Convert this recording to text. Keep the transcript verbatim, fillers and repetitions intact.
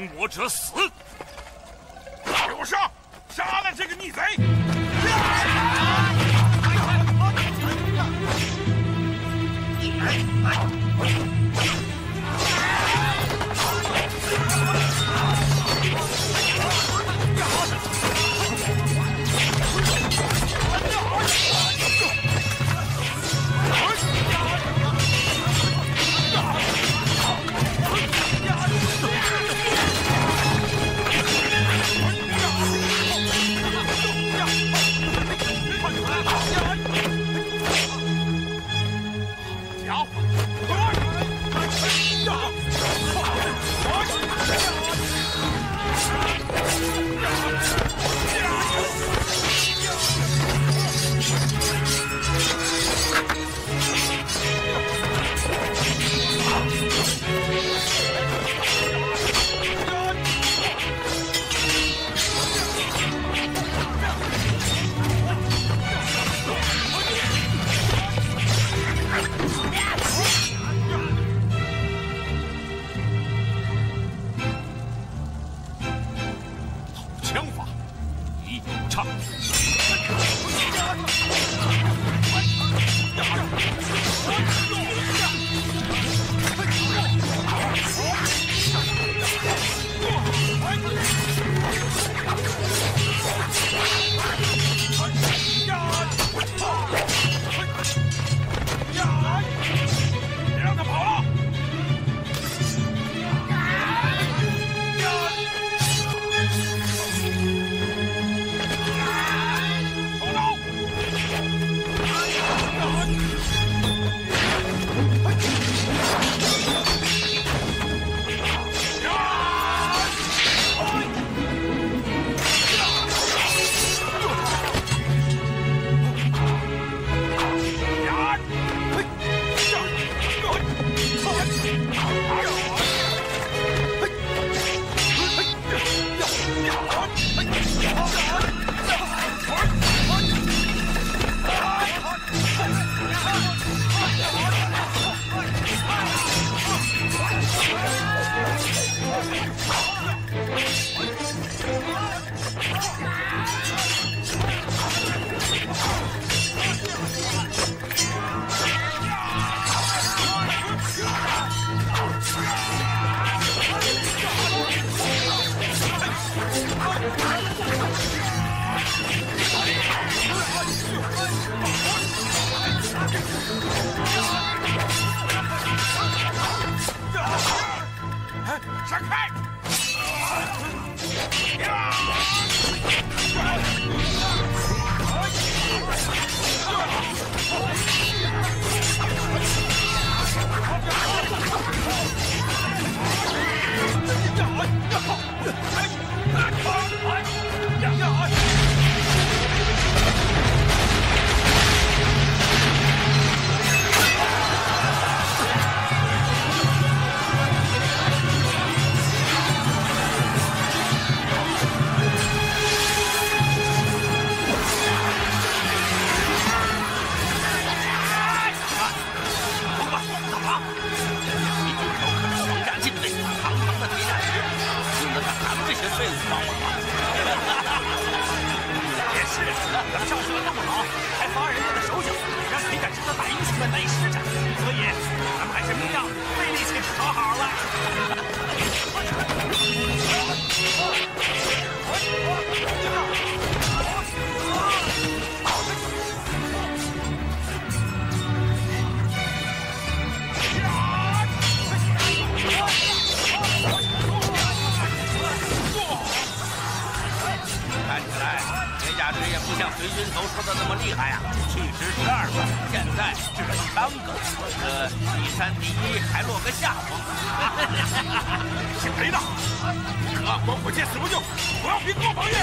通魔者死！给我上，杀了这个逆贼！别跟我抱怨！